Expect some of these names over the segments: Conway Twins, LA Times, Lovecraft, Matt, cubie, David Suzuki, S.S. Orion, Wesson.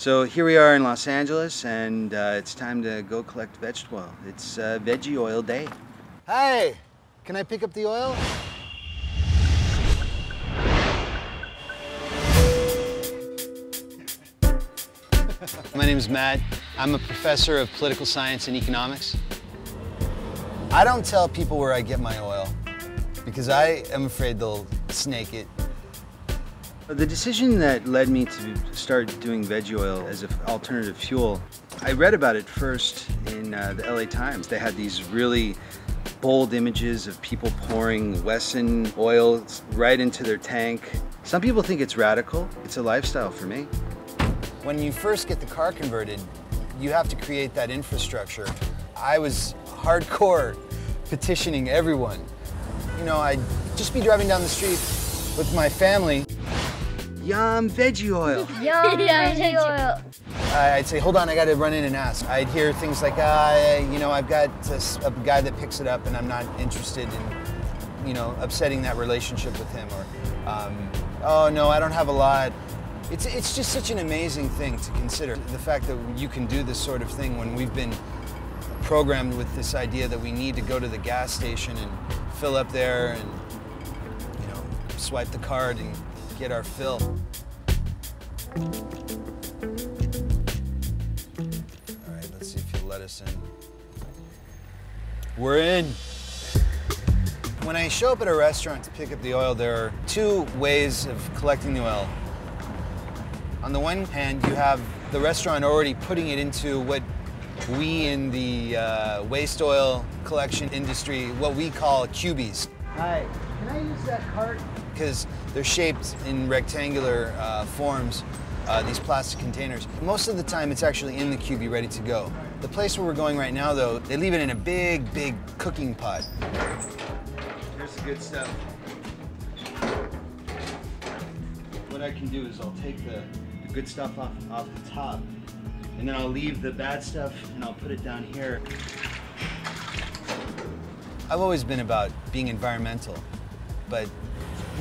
So here we are in Los Angeles, and it's time to go collect vegetable oil. It's veggie oil day. Hi, can I pick up the oil? My name is Matt. I'm a professor of political science and economics. I don't tell people where I get my oil because I am afraid they'll snake it. The decision that led me to start doing veggie oil as an alternative fuel, I read about it first in the LA Times. They had these really bold images of people pouring Wesson oil right into their tank. Some people think it's radical. It's a lifestyle for me. When you first get the car converted, you have to create that infrastructure. I was hardcore petitioning everyone. You know, I'd just be driving down the street with my family. Yum, veggie oil. Yum, veggie oil. I'd say, hold on, I gotta run in and ask. I'd hear things like, you know, I've got a guy that picks it up and I'm not interested in, you know, upsetting that relationship with him. Or, oh no, I don't have a lot. It's just such an amazing thing to consider. The fact that you can do this sort of thing when we've been programmed with this idea that we need to go to the gas station and fill up there and, you know, swipe the card and get our fill. All right, let's see if you'll let us in. We're in. When I show up at a restaurant to pick up the oil, there are two ways of collecting the oil. On the one hand, you have the restaurant already putting it into what we in the waste oil collection industry, what we call cubies. Hi, can I use that cart? Because they're shaped in rectangular forms, these plastic containers. Most of the time, it's actually in the cubie, ready to go. The place where we're going right now, though, they leave it in a big, big cooking pot. Here's the good stuff. What I can do is I'll take the good stuff off the top, and then I'll leave the bad stuff, and I'll put it down here. I've always been about being environmental, but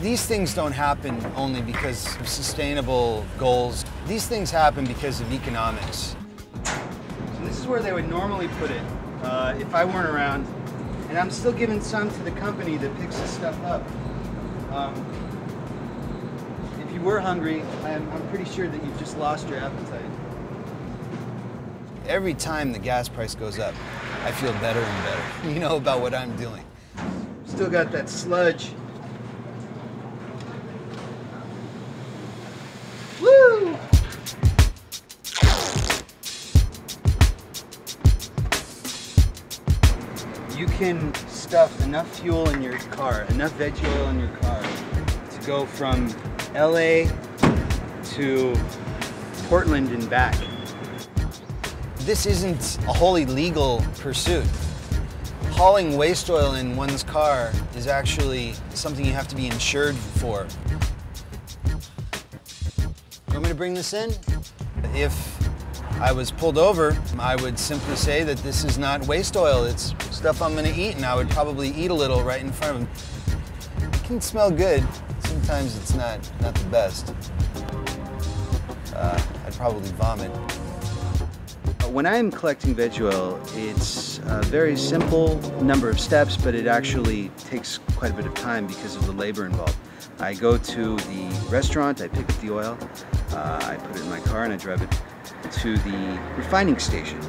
these things don't happen only because of sustainable goals. These things happen because of economics. So this is where they would normally put it if I weren't around, and I'm still giving some to the company that picks this stuff up. If you were hungry, I'm pretty sure that you've just lost your appetite. Every time the gas price goes up, I feel better and better, you know, about what I'm doing. Still got that sludge. You can stuff enough fuel in your car, enough veggie oil in your car to go from LA to Portland and back. This isn't a wholly legal pursuit. Hauling waste oil in one's car is actually something you have to be insured for. You want me to bring this in? If I was pulled over, I would simply say that this is not waste oil, it's stuff I'm gonna eat, and I would probably eat a little right in front of him. It can smell good, sometimes it's not the best. I'd probably vomit. When I'm collecting veggie oil, it's a very simple number of steps, but it actually takes quite a bit of time because of the labor involved. I go to the restaurant, I pick up the oil, I put it in my car, and I drive it to the refining station.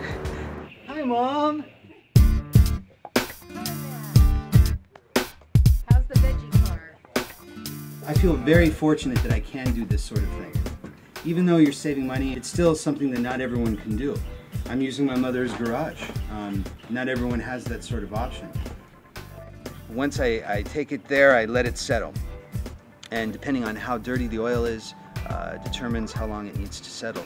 Hi, Mom. How's the veggie car? I feel very fortunate that I can do this sort of thing. Even though you're saving money, it's still something that not everyone can do. I'm using my mother's garage. Not everyone has that sort of option. Once I take it there, I let it settle. And depending on how dirty the oil is, determines how long it needs to settle.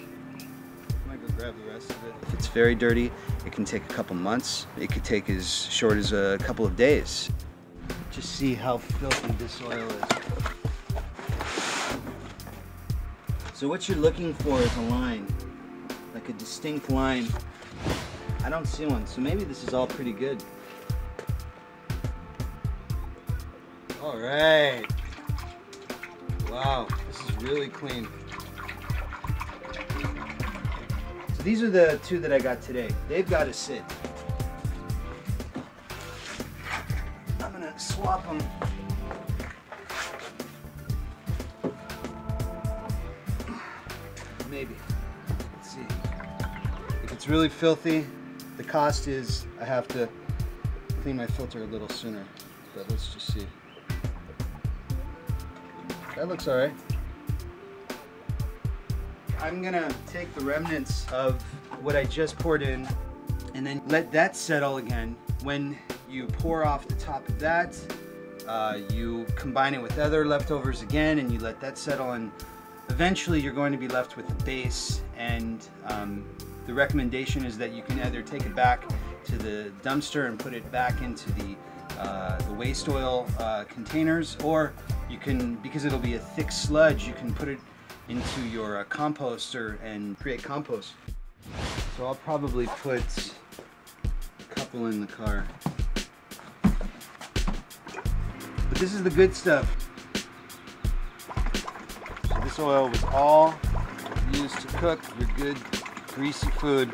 Grab the rest of it. If it's very dirty, it can take a couple months. It could take as short as a couple of days. Just see how filthy this oil is. So what you're looking for is a line, like a distinct line. I don't see one, so maybe this is all pretty good. All right. Wow, this is really clean. These are the two that I got today. They've got to sit. I'm gonna swap them. Maybe. Let's see. If it's really filthy, the cost is I have to clean my filter a little sooner. But let's just see. That looks all right. I'm gonna take the remnants of what I just poured in and then let that settle again. When you pour off the top of that, you combine it with other leftovers again and you let that settle, and eventually you're going to be left with the base. And the recommendation is that you can either take it back to the dumpster and put it back into the waste oil containers, or you can, because it'll be a thick sludge, you can put it into your composter and create compost. So I'll probably put a couple in the car. But this is the good stuff. So this oil was all used to cook your good greasy food.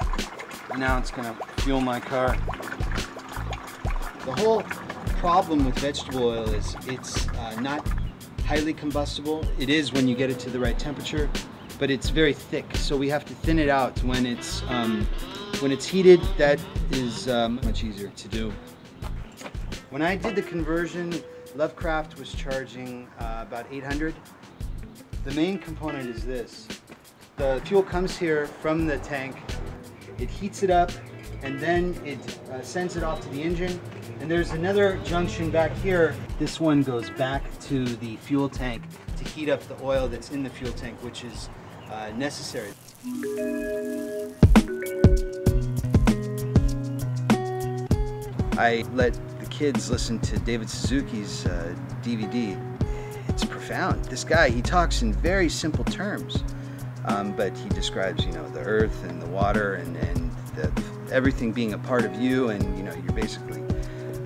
Now it's gonna fuel my car. The whole problem with vegetable oil is it's not highly combustible. It is when you get it to the right temperature, but it's very thick, so we have to thin it out when it's heated. That is much easier to do. When I did the conversion, Lovecraft was charging about $800. The main component is this. The fuel comes here from the tank, it heats it up, and then it sends it off to the engine. And there's another junction back here. This one goes back to the fuel tank to heat up the oil that's in the fuel tank, which is necessary. I let the kids listen to David Suzuki's DVD. It's profound. This guy, he talks in very simple terms, but he describes, you know, the earth and the water and everything being a part of you, and you know, you're basically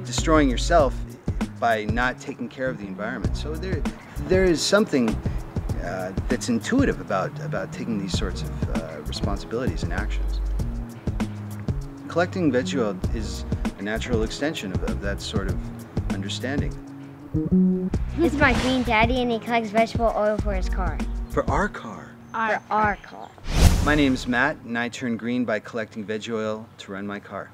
destroying yourself by not taking care of the environment. So there is something that's intuitive about taking these sorts of responsibilities and actions. Collecting veggie oil is a natural extension of that sort of understanding. This is my green daddy, and he collects vegetable oil for his car. For our car? For our car. My name's Matt, and I turn green by collecting veggie oil to run my car.